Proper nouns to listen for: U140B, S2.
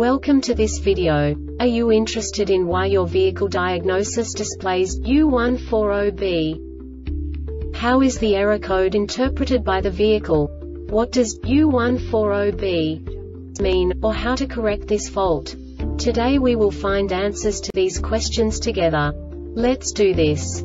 Welcome to this video. Are you interested in why your vehicle diagnosis displays U140B? How is the error code interpreted by the vehicle? What does U140B mean, or how to correct this fault? Today we will find answers to these questions together. Let's do this.